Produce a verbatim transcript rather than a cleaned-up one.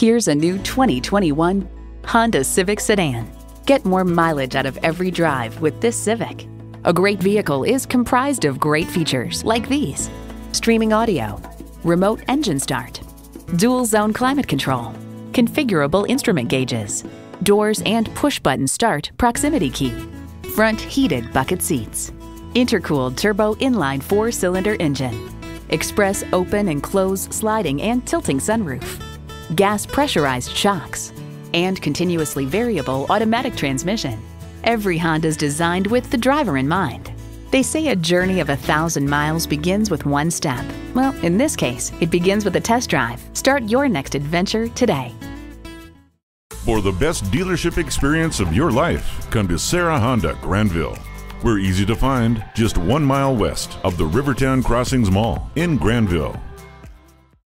Here's a new twenty twenty-one Honda Civic sedan. Get more mileage out of every drive with this Civic. A great vehicle is comprised of great features like these: streaming audio, remote engine start, dual zone climate control, configurable instrument gauges, doors and push-button start proximity key, front heated bucket seats, intercooled turbo inline four-cylinder engine, express open and close sliding and tilting sunroof, gas pressurized shocks, and continuously variable automatic transmission. Every Honda is designed with the driver in mind. They say a journey of a thousand miles begins with one step. Well, in this case, it begins with a test drive. Start your next adventure today. For the best dealership experience of your life, come to Serra Honda Grandville. We're easy to find, just one mile west of the Rivertown Crossings Mall in Grandville.